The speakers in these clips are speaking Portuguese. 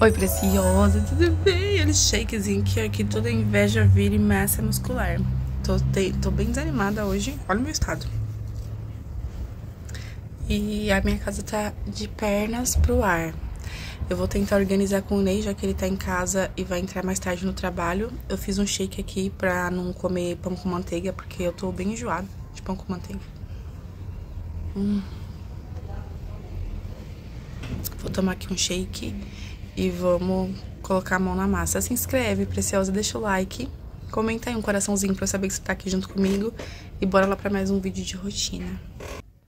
Oi, preciosa, tudo bem? Olha o shakezinho que aqui toda inveja vira e massa muscular. Tô bem desanimada hoje. Olha o meu estado. E a minha casa tá de pernas pro ar. Eu vou tentar organizar com o Ney, já que ele tá em casa e vai entrar mais tarde no trabalho. Eu fiz um shake aqui pra não comer pão com manteiga, porque eu tô bem enjoada de pão com manteiga. Vou tomar aqui um shake e vamos colocar a mão na massa. Se inscreve, preciosa, deixa o like, comenta aí um coraçãozinho pra eu saber que você tá aqui junto comigo. E bora lá pra mais um vídeo de rotina.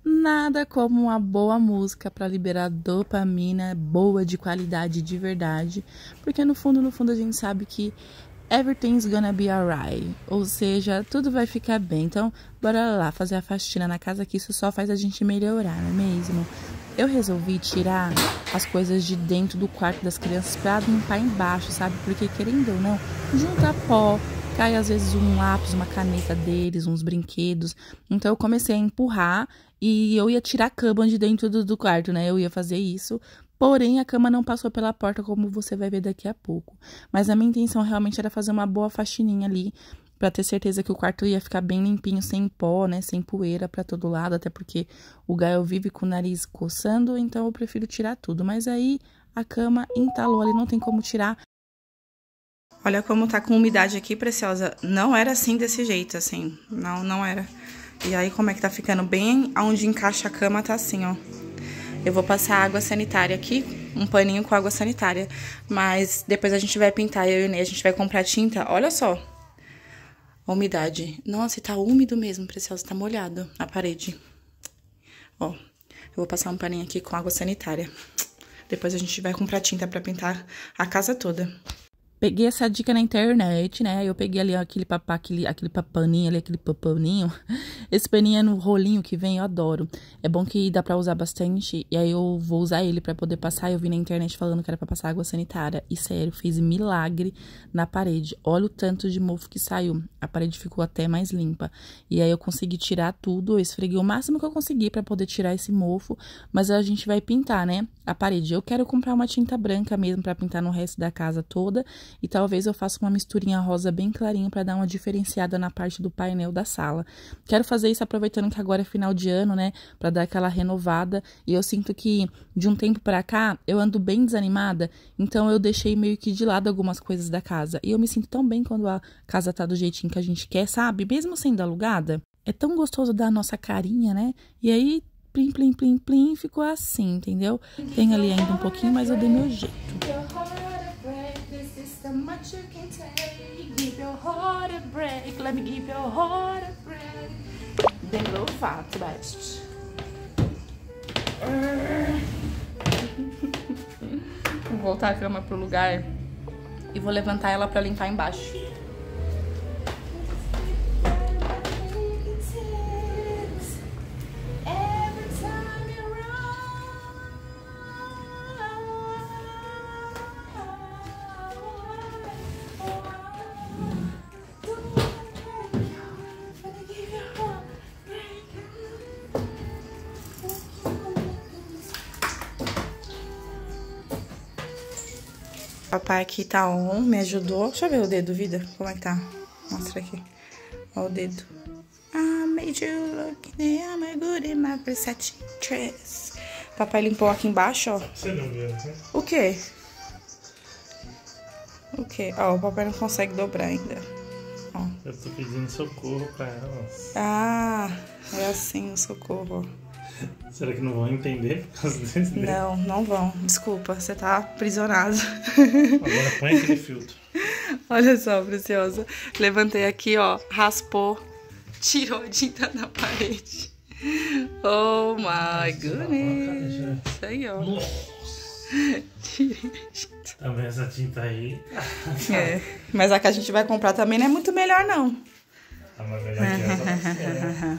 Nada como uma boa música para liberar dopamina boa, de qualidade, de verdade. Porque no fundo, no fundo, a gente sabe que everything's gonna be alright. Ou seja, tudo vai ficar bem. Então, bora lá fazer a faxina na casa, que isso só faz a gente melhorar, não é mesmo? Eu resolvi tirar as coisas de dentro do quarto das crianças pra limpar embaixo, sabe? Porque, querendo ou não, juntar pó, cai às vezes um lápis, uma caneta deles, uns brinquedos. Então eu comecei a empurrar e eu ia tirar a cama de dentro do quarto, né? Eu ia fazer isso, porém a cama não passou pela porta, como você vai ver daqui a pouco. Mas a minha intenção realmente era fazer uma boa faxininha ali, pra ter certeza que o quarto ia ficar bem limpinho, sem pó, né, sem poeira pra todo lado, até porque o Gael vive com o nariz coçando, então eu prefiro tirar tudo. Mas aí a cama entalou ali, não tem como tirar. Olha como tá com umidade aqui, preciosa. Não era assim desse jeito, assim, não era. E aí como é que tá ficando bem, aonde encaixa a cama tá assim, ó. Eu vou passar água sanitária aqui, um paninho com água sanitária, mas depois a gente vai pintar, eu e o Ney, a gente vai comprar tinta, olha só. Umidade. Nossa, tá úmido mesmo, preciosa. Tá molhado a parede. Ó, eu vou passar um paninho aqui com água sanitária. Depois a gente vai comprar tinta pra pintar a casa toda. Peguei essa dica na internet, né? Eu peguei ali ó, aquele paninho. Esse paninho é no rolinho que vem, eu adoro. É bom que dá pra usar bastante. E aí eu vou usar ele pra poder passar. Eu vi na internet falando que era pra passar água sanitária. E sério, fez milagre na parede. Olha o tanto de mofo que saiu. A parede ficou até mais limpa. E aí eu consegui tirar tudo. Eu esfreguei o máximo que eu consegui pra poder tirar esse mofo. Mas a gente vai pintar, né? A parede. Eu quero comprar uma tinta branca mesmo pra pintar no resto da casa toda. E talvez eu faça uma misturinha rosa bem clarinha pra dar uma diferenciada na parte do painel da sala. Quero fazer isso aproveitando que agora é final de ano, né? Pra dar aquela renovada. E eu sinto que de um tempo pra cá eu ando bem desanimada. Então eu deixei meio que de lado algumas coisas da casa. E eu me sinto tão bem quando a casa tá do jeitinho que a gente quer, sabe? Mesmo sendo alugada. É tão gostoso dar a nossa carinha, né? E aí, plim, plim, plim, plim, ficou assim, entendeu? Tem ali ainda um pouquinho, mas eu dei meu jeito. So much you can take, give your heart a break, let me give your heart a break. Bem louvado, best. Vou voltar a cama pro lugar e vou levantar ela pra limpar embaixo. Papai aqui tá on, me ajudou. Deixa eu ver o dedo, vida. Como é que tá? Mostra aqui. Ó o dedo. I made you look I'm good in my Versace dress. Papai limpou aqui embaixo, ó. Você não viu, né? O quê? O quê? Ó, o papai não consegue dobrar ainda. Ó. Eu tô pedindo socorro pra elas. Ah, é assim o socorro, ó. Será que não vão entender por causa desse? Não, não vão. Desculpa, você tá aprisionado. Agora põe aquele filtro. Olha só, preciosa. Levantei aqui, ó, raspou, tirou a tinta da parede. Oh my goodness. Isso aí, ó. Tirei a tinta. Também essa tinta aí. É, mas a que a gente vai comprar também não é muito melhor, não. Tá mais melhor que essa.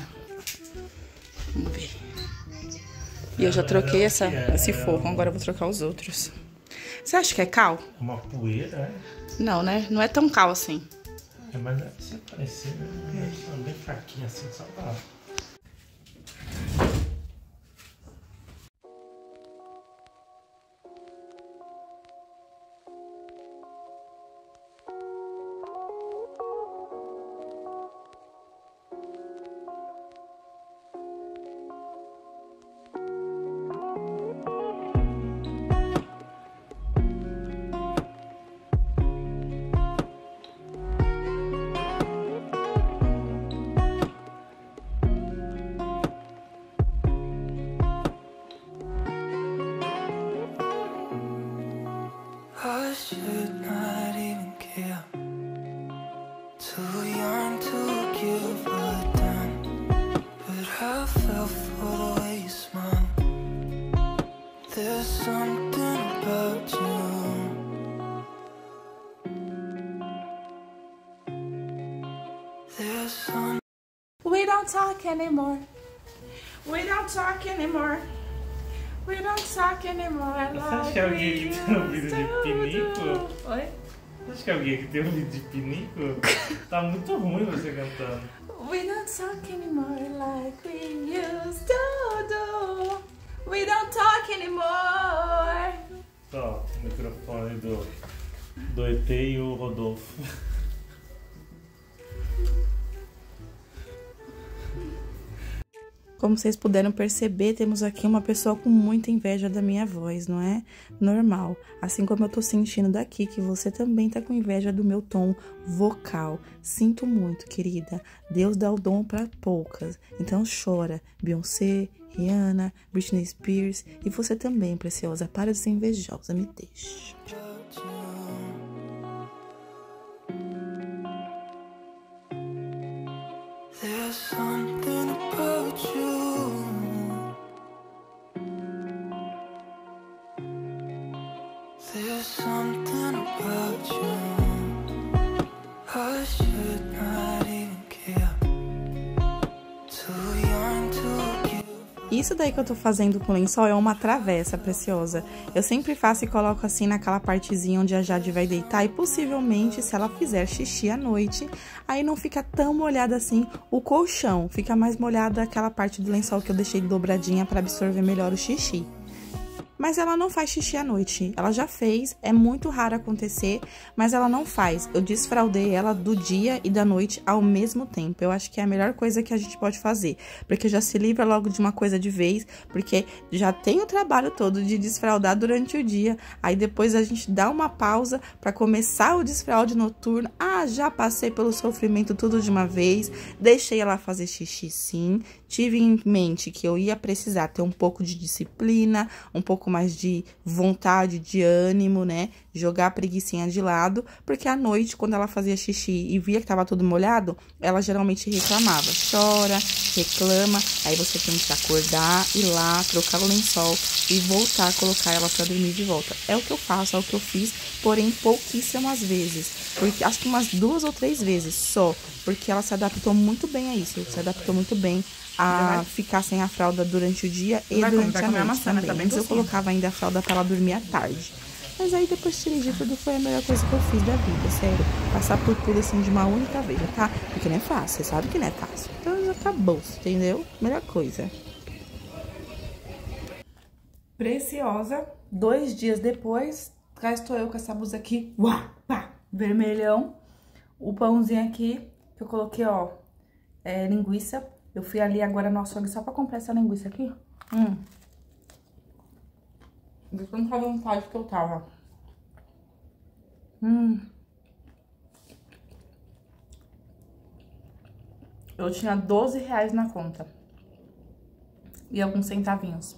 Vamos ver. E eu já troquei esse forro, agora eu vou trocar os outros. Você acha que é cal? É uma poeira, né? Não, né? Não é tão cal assim. É, mas deve ser parecido, né? É bem fraquinho assim, só pra... I should not even care. Too young to give a damn, but I fell for the way you smile. There's something about you. There's something. We don't talk anymore. We don't talk anymore. We don't talk anymore. Você acha que é alguém que tem ouvido de pinico? Oi? Você acha que é alguém que tem ouvido de pinico? Tá muito ruim você cantando. We don't talk anymore like we used to do. We don't talk anymore. Só o microfone do ET e o Rodolfo. Como vocês puderam perceber, temos aqui uma pessoa com muita inveja da minha voz, não é? Normal. Assim como eu tô sentindo daqui, que você também tá com inveja do meu tom vocal. Sinto muito, querida. Deus dá o dom pra poucas. Então chora, Beyoncé, Rihanna, Britney Spears e você também, preciosa. Para de ser invejosa, me deixa. There's something about you. I should not even care. Too young to give. Isso daí que eu tô fazendo com o lençol é uma travessa, preciosa. Eu sempre faço e coloco assim naquela partezinha onde a Jade vai deitar. E possivelmente, se ela fizer xixi à noite, aí não fica tão molhada assim o colchão. Fica mais molhada aquela parte do lençol que eu deixei dobradinha pra absorver melhor o xixi. Mas ela não faz xixi à noite, ela já fez, é muito raro acontecer, mas ela não faz. Eu desfraldei ela do dia e da noite ao mesmo tempo, eu acho que é a melhor coisa que a gente pode fazer, porque já se livra logo de uma coisa de vez, porque já tem o trabalho todo de desfraldar durante o dia, aí depois a gente dá uma pausa para começar o desfralde noturno, ah, já passei pelo sofrimento tudo de uma vez, deixei ela fazer xixi sim, tive em mente que eu ia precisar ter um pouco de disciplina, um pouco mais de vontade, de ânimo, né? Jogar a preguicinha de lado, porque à noite, quando ela fazia xixi e via que tava tudo molhado, ela geralmente reclamava. Chora, reclama, aí você tem que acordar, ir lá, trocar o lençol e voltar a colocar ela pra dormir de volta. É o que eu faço, é o que eu fiz, porém pouquíssimas vezes, porque acho que umas 2 ou 3 vezes só, porque ela se adaptou muito bem a isso, se adaptou muito bem a ficar sem a fralda durante o dia e durante a noite também. Antes eu colocava ainda a fralda pra ela dormir à tarde. Mas aí depois de dirigir tudo foi a melhor coisa que eu fiz da vida, sério. Passar por tudo assim de uma única vez, tá? Porque não é fácil, você sabe que não é fácil. Então já acabou, entendeu? Melhor coisa. Preciosa, 2 dias depois, cá estou eu com essa blusa aqui, uau, pá, vermelhão. O pãozinho aqui, que eu coloquei, ó, linguiça. Eu fui ali agora no açougue só pra comprar essa linguiça aqui. Deixa eu não falar a vontade que eu tava. Eu tinha R$12 na conta. E alguns centavinhos.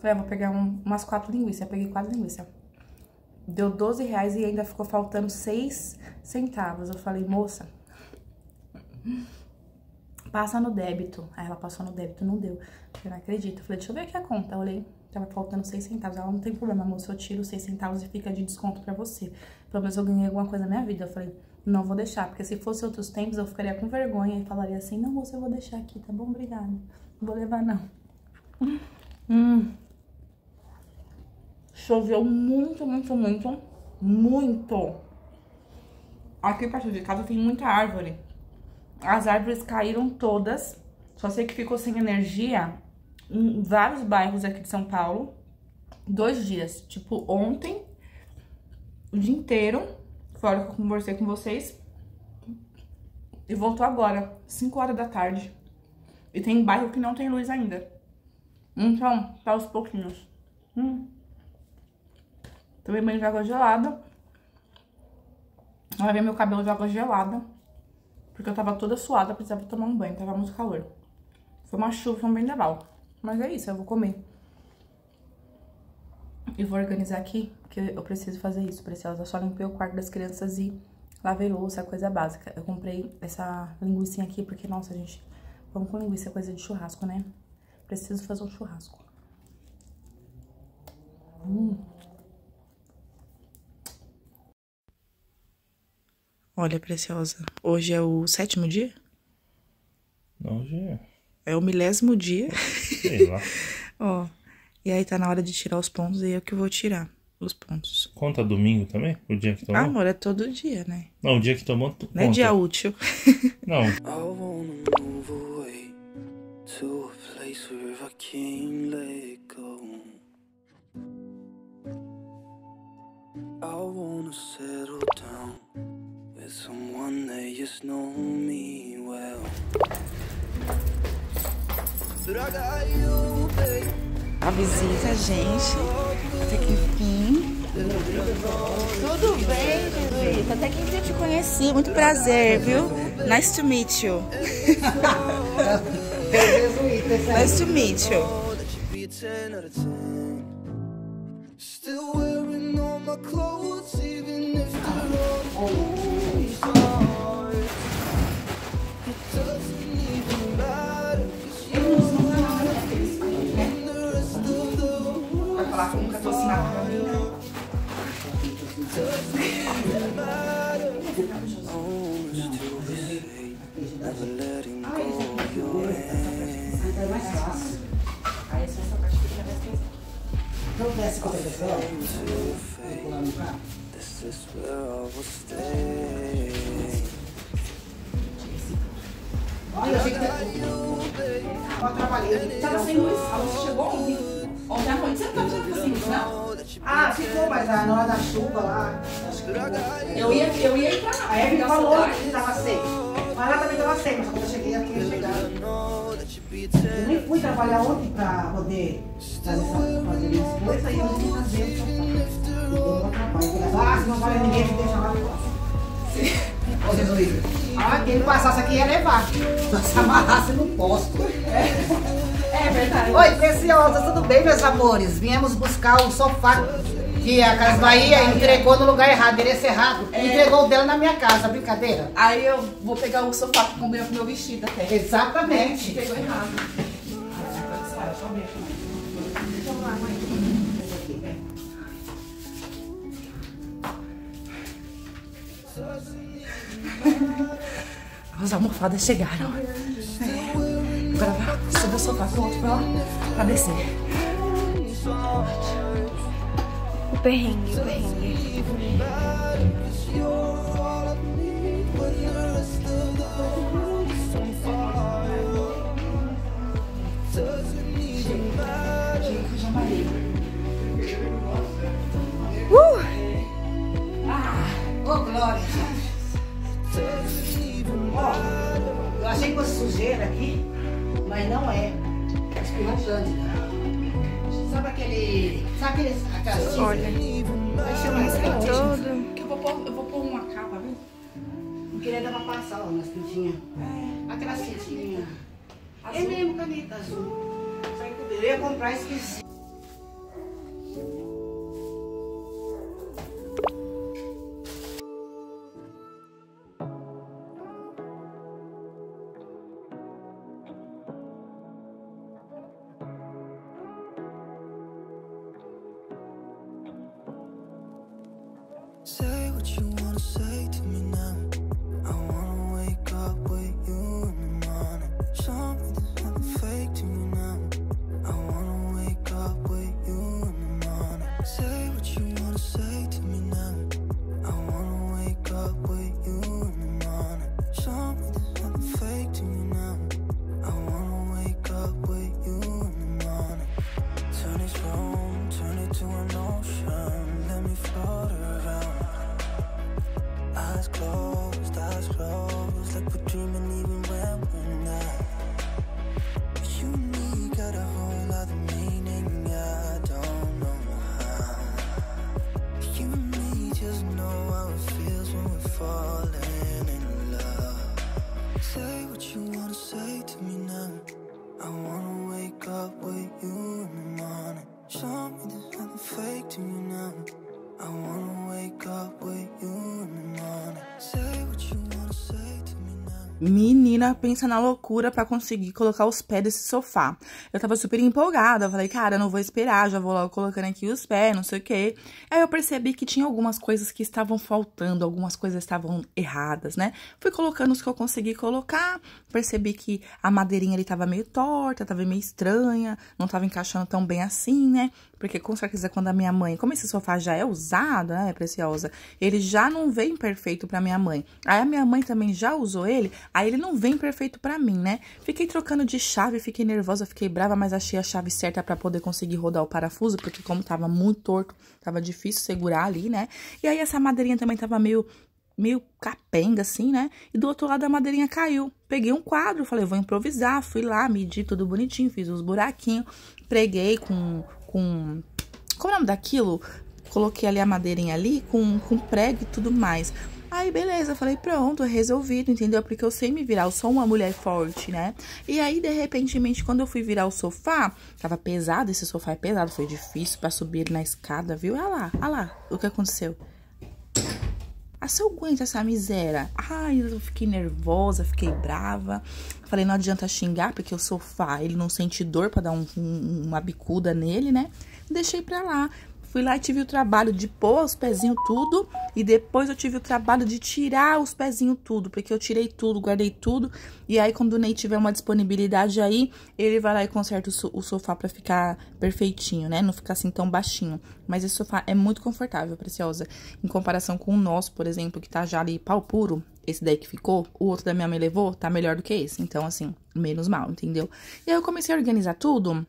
Falei, vou pegar umas 4 linguiças. Eu peguei 4 linguiças. Deu R$12 e ainda ficou faltando 6 centavos. Eu falei, moça... Passa no débito. Aí ela passou no débito, não deu. Eu não acredito. Eu falei, deixa eu ver aqui a conta. Eu olhei, tava faltando 6 centavos. Ela, não tem problema, moça, eu tiro 6 centavos e fica de desconto pra você. Pelo menos eu ganhei alguma coisa na minha vida. Eu falei, não vou deixar, porque se fosse outros tempos eu ficaria com vergonha e falaria assim, não, moça, eu vou deixar aqui, tá bom? Obrigada. Não vou levar, não. Choveu muito, muito, muito, muito. Aqui perto de casa tem muita árvore. As árvores caíram todas, só sei que ficou sem energia em vários bairros aqui de São Paulo, 2 dias, tipo ontem, o dia inteiro, fora que eu conversei com vocês, e voltou agora, 5 horas da tarde, e tem bairro que não tem luz ainda, então tá aos pouquinhos. Tomei banho de água gelada, lavei meu cabelo de água gelada, porque eu tava toda suada, precisava tomar um banho, tava muito calor. Foi uma chuva, foi um vendaval. Mas é isso, eu vou comer. e vou organizar aqui, porque eu preciso fazer isso, preciosa. Eu só limpei o quarto das crianças e lavei louça, coisa básica. Eu comprei essa linguiça aqui, porque, nossa, gente, vamos com linguiça, coisa de churrasco, né? Preciso fazer um churrasco. Olha, preciosa, hoje é o 7º dia? Não, hoje é. É o 10º dia. Sei lá. Ó, e aí tá na hora de tirar os pontos, e eu que vou tirar os pontos. Conta domingo também? O dia que tomou? Ah, amor, é todo dia, né? Não, o dia que tomou, tu conta. Não é dia útil. Não. A visita, gente, até que enfim. Tudo bem, Jesuíta? Até que enfim eu te conheci, muito prazer, viu? Nice to meet you. Nice to meet you. This is where I will stay. Olha, eu achei que tava trabalhando. Tava sem luz. A luz chegou ontem. Ontem à noite. Você não tava tirando sem luz, não? Ah, ficou, mas na hora da chuva lá. Acho que eu ia ir pra lá. Aí a gente falou que tava seco. Mas lá também tava seco. Mas quando eu cheguei, aqui ia chegar. Eu nem fui trabalhar ontem pra poder fazer minhas coisas. Aí eu não fui fazer. Ah, se não vale ninguém me deixar lá. Ô, Jesuíta. Ah, quem passasse aqui ia levar. Se amarrasse no posto. É verdade. Oi, preciosa, tudo bem, meus amores? Viemos buscar o sofá que a Casa Bahia entregou no lugar errado, endereço errado. É. Entregou o dela na minha casa, brincadeira. Aí eu vou pegar o sofá que combina com o meu vestido até. Exatamente. Pegou errado. As almofadas chegaram. É. Agora vai subir o sofá pro outro pra lá, pra descer. O perrengue, o perrengue. Ah, oh glória! Ó, eu achei que fosse sujeira aqui, mas não é. Acho que não é. Sabe aquele castinho? Olha. Vai chamar isso aqui todo. Que eu vou pôr uma capa, viu? Não queria dar pra passar, ó, nas pintinhas. Aquelas pintinhas. É mesmo, caneta azul. Eu ia comprar e esqueci. Say what you wanna say to me now. I wanna wake up with you in the morning. Show me this nothing fake to me now. I wanna wake up with you in the morning. Say what you wanna say to me now. I wanna wake up with you in the morning. Show me this nothing fake to me now. I wanna wake up with you in the morning. Turn this room, turn it to an ocean. Let me float around. Eyes closed, eyes closed. I wanna wake up with you in the morning. Say what you wanna say to me now. Menina, pensa na loucura pra conseguir colocar os pés desse sofá. Eu tava super empolgada, eu falei, cara, eu não vou esperar, já vou logo colocando aqui os pés, não sei o quê. Aí eu percebi que tinha algumas coisas que estavam faltando, algumas coisas estavam erradas, né? Fui colocando os que eu consegui colocar, percebi que a madeirinha ali tava meio torta, tava meio estranha, não tava encaixando tão bem assim, né? Porque, com certeza, quando a minha mãe... Como esse sofá já é usado, né, Preciosa? Ele já não vem perfeito pra minha mãe. Aí, a minha mãe também já usou ele, aí ele não vem perfeito pra mim, né? Fiquei trocando de chave, fiquei nervosa, fiquei brava, mas achei a chave certa pra poder conseguir rodar o parafuso, porque como tava muito torto, tava difícil segurar ali, né? E aí, essa madeirinha também tava meio capenga, assim, né? E do outro lado a madeirinha caiu. Peguei um quadro, falei, vou improvisar. Fui lá, medi tudo bonitinho, fiz os buraquinhos, preguei com... Como é o nome daquilo? Coloquei ali a madeirinha ali com prego e tudo mais. Aí, beleza, falei, pronto, resolvido, entendeu? Porque eu sei me virar, eu sou uma mulher forte, né? E aí, de repente, quando eu fui virar o sofá, tava pesado, esse sofá é pesado, foi difícil pra subir na escada, viu? Olha lá, o que aconteceu? Ah, se eu aguento essa miséria. Ai, eu fiquei nervosa, fiquei brava. Falei, não adianta xingar, porque o sofá, ele não sente dor pra dar uma bicuda nele, né? Deixei pra lá. Fui lá e tive o trabalho de pôr os pezinhos tudo, e depois eu tive o trabalho de tirar os pezinhos tudo, porque eu tirei tudo, guardei tudo, e aí quando o Ney tiver uma disponibilidade aí, ele vai lá e conserta o sofá pra ficar perfeitinho, né? Não ficar assim tão baixinho. Mas esse sofá é muito confortável, Preciosa, em comparação com o nosso, por exemplo, que tá já ali pau puro. Esse daí que ficou, o outro da minha mãe levou, tá melhor do que esse. Então, assim, menos mal, entendeu? E aí eu comecei a organizar tudo,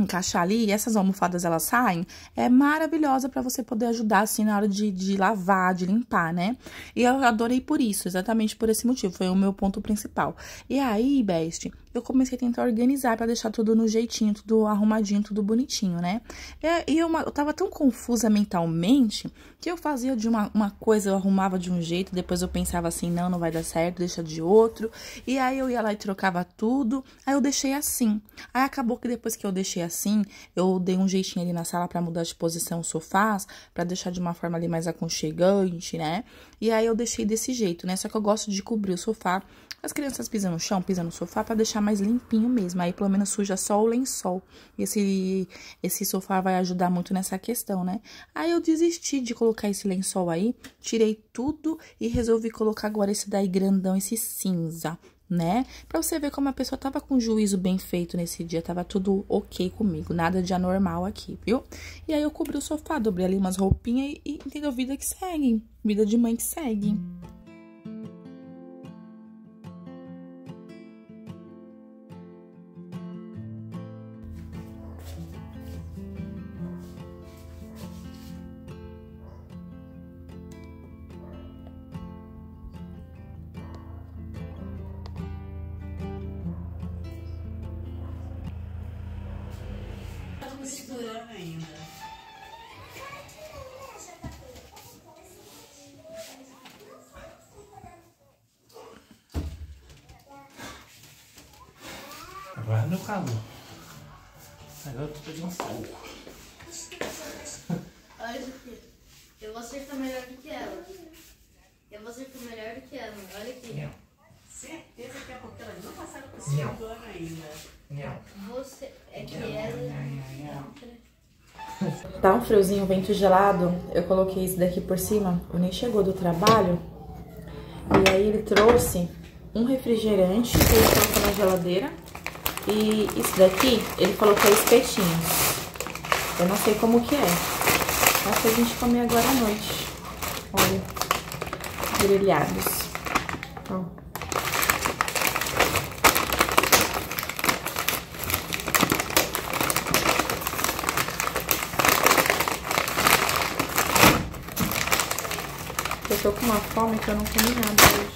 encaixar ali, e essas almofadas, elas saem, é maravilhosa pra você poder ajudar, assim, na hora de lavar, de limpar, né? E eu adorei por isso, exatamente por esse motivo, foi o meu ponto principal. E aí, Best, eu comecei a tentar organizar pra deixar tudo no jeitinho, tudo arrumadinho, tudo bonitinho, né? E eu tava tão confusa mentalmente que eu fazia de uma coisa, eu arrumava de um jeito, depois eu pensava assim, não vai dar certo, deixa de outro. E aí eu ia lá e trocava tudo, aí eu deixei assim. Aí acabou que depois que eu deixei assim, eu dei um jeitinho ali na sala pra mudar de posição os sofás, pra deixar de uma forma ali mais aconchegante, né? E aí eu deixei desse jeito, né? Só que eu gosto de cobrir o sofá. As crianças pisam no chão, pisam no sofá pra deixar mais limpinho mesmo. Aí, pelo menos, suja só o lençol. Esse sofá vai ajudar muito nessa questão, né? Aí, eu desisti de colocar esse lençol aí. Tirei tudo e resolvi colocar agora esse daí grandão, esse cinza, né? Pra você ver como a pessoa tava com o juízo bem feito nesse dia. Tava tudo ok comigo. Nada de anormal aqui, viu? E aí, eu cobri o sofá, dobrei ali umas roupinhas e entendeu? Vida que segue. Vida de mãe que segue. Segurando ainda. Agora no calor. Agora eu tô pegando fogo. Olha isso aqui. Eu vou acertar melhor do que ela. Olha aqui. Não. Certeza que a pouco elas não passaram por cima do ano ainda. Não. Você... É que ela... Tá um friozinho, vento gelado. Eu coloquei isso daqui por cima. O Ney chegou do trabalho. E aí ele trouxe um refrigerante que ele colocou na geladeira. E isso daqui, ele falou que é espetinho. Eu não sei como que é. Mas que a gente come agora à noite. Olha. Grelhados. Ó. Eu tô com uma fome que eu não comi nada hoje.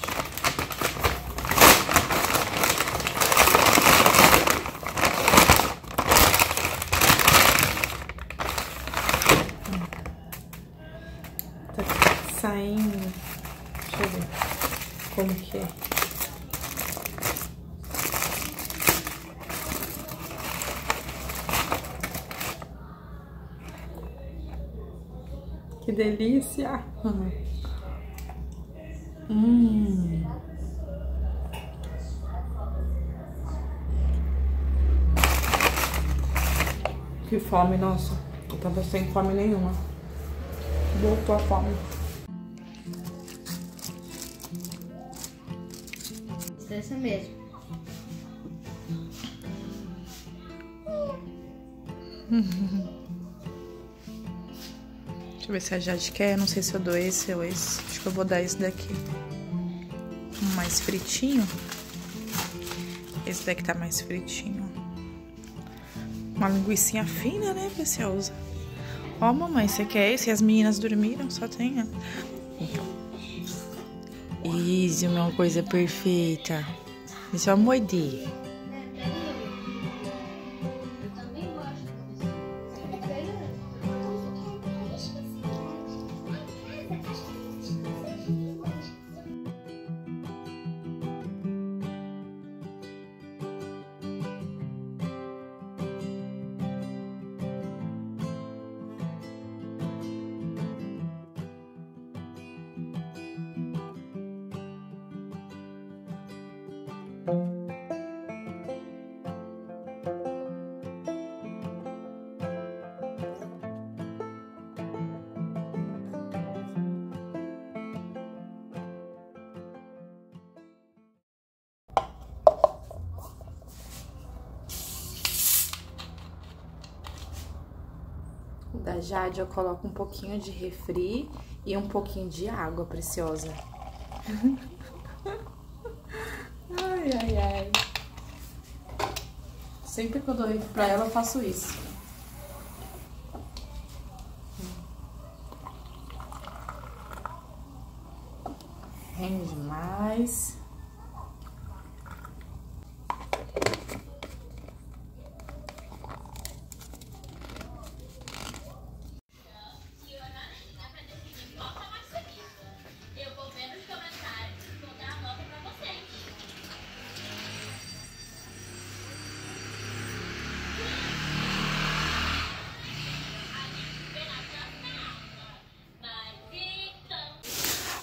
Tá saindo. Deixa eu ver como que é. Que delícia! Que fome, nossa. Eu tava sem fome nenhuma. Voltou a fome. Essa mesmo. Deixa eu ver se a Jade quer. Não sei se eu dou esse ou esse. Acho que eu vou dar esse daqui. Um mais fritinho. Esse daqui tá mais fritinho. Uma linguicinha fina, né, Preciosa? Ó, mamãe, você quer esse? E as meninas dormiram, só tem. Isso, uma coisa perfeita. Isso é uma moedinha. Da Jade eu coloco um pouquinho de refri e um pouquinho de água, Preciosa. Ai, ai, ai. Sempre que eu dou refri pra ela, eu faço isso. Rende mais.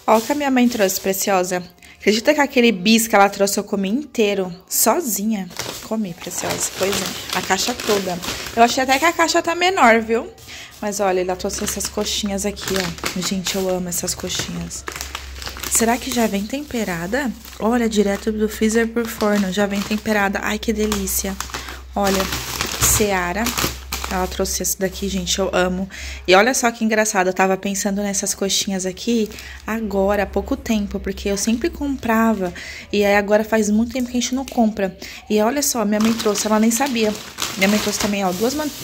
Olha o que a minha mãe trouxe, Preciosa. Acredita que aquele bis que ela trouxe eu comi inteiro, sozinha? Comi, Preciosa. Pois é, a caixa toda. Eu achei até que a caixa tá menor, viu? Mas olha, ela trouxe essas coxinhas aqui, ó. Gente, eu amo essas coxinhas. Será que já vem temperada? Olha, direto do freezer pro forno, já vem temperada. Ai, que delícia. Olha, Seara. Ela trouxe esse daqui, gente, eu amo. E olha só que engraçado, eu tava pensando nessas coxinhas aqui agora, há pouco tempo, porque eu sempre comprava. E aí agora faz muito tempo que a gente não compra. E olha só, minha mãe trouxe, ela nem sabia. Minha mãe trouxe também, ó,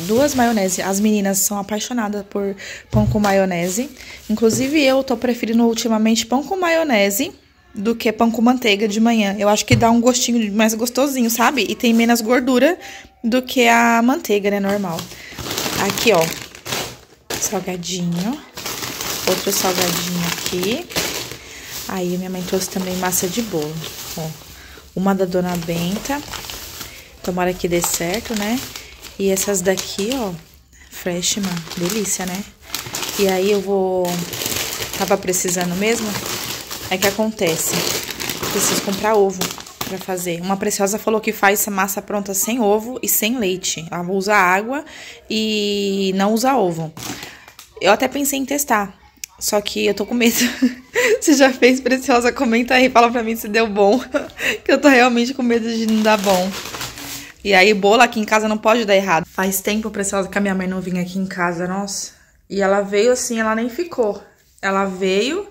duas maionese. As meninas são apaixonadas por pão com maionese. Inclusive eu tô preferindo ultimamente pão com maionese do que pão com manteiga de manhã. Eu acho que dá um gostinho mais gostosinho, sabe? E tem menos gordura do que a manteiga, né, normal. Aqui, ó, salgadinho. Outro salgadinho aqui. Aí, minha mãe trouxe também massa de bolo, ó. Uma da Dona Benta. Tomara que dê certo, né? E essas daqui, ó, Freshman. Delícia, né? E aí, eu vou... Tava precisando mesmo... É que acontece, preciso comprar ovo pra fazer. Uma Preciosa falou que faz essa massa pronta sem ovo e sem leite. Ela usa água e não usa ovo. Eu até pensei em testar, só que eu tô com medo. Se já fez, Preciosa, comenta aí, fala pra mim se deu bom. Que eu tô realmente com medo de não dar bom. E aí, bolo aqui em casa não pode dar errado. Faz tempo, Preciosa, que a minha mãe não vinha aqui em casa, nossa. E ela veio assim, ela nem ficou. Ela veio...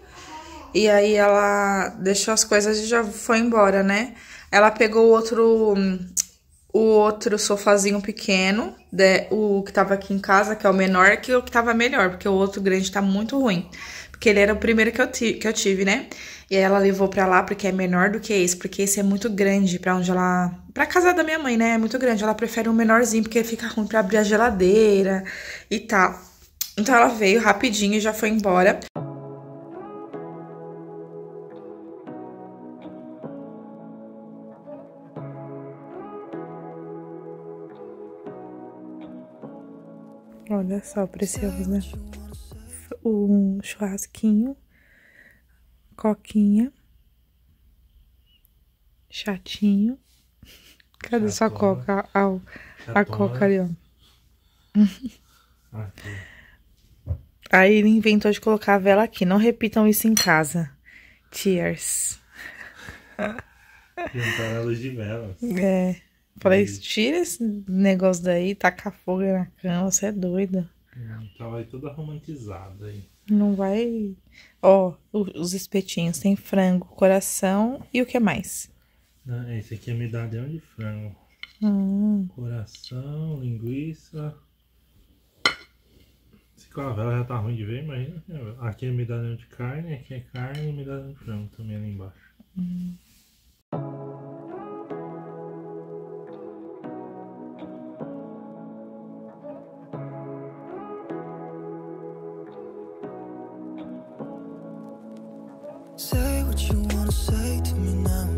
E aí ela deixou as coisas e já foi embora, né? Ela pegou o outro sofazinho pequeno, o que tava aqui em casa, que é o menor, que o que tava melhor, porque o outro grande tá muito ruim. Porque ele era o primeiro que eu tive, né? E aí ela levou pra lá, porque é menor do que esse, porque esse é muito grande pra onde ela... Pra casa da minha mãe, né? É muito grande, ela prefere um menorzinho, porque fica ruim pra abrir a geladeira e tal. Então ela veio rapidinho e já foi embora. Olha só, Preciosa. um churrasquinho, coquinha, chatinho. Cadê sua coca? A coca ali, ó. Aí ele inventou de colocar a vela aqui. Não repitam isso em casa. Cheers. Juntar a luz de velas. É. Falei, tira esse negócio daí, taca fogo na cama, você é doida. Tava aí toda romantizada aí. Não vai... Ó, os espetinhos, tem frango, coração e o que mais? Ah, esse aqui é medalhão de frango. Coração, linguiça... Se com a vela já tá ruim de ver, imagina. Aqui é medalhão de carne, aqui é carne e medalhão de frango também ali embaixo. Say what you wanna say to me now.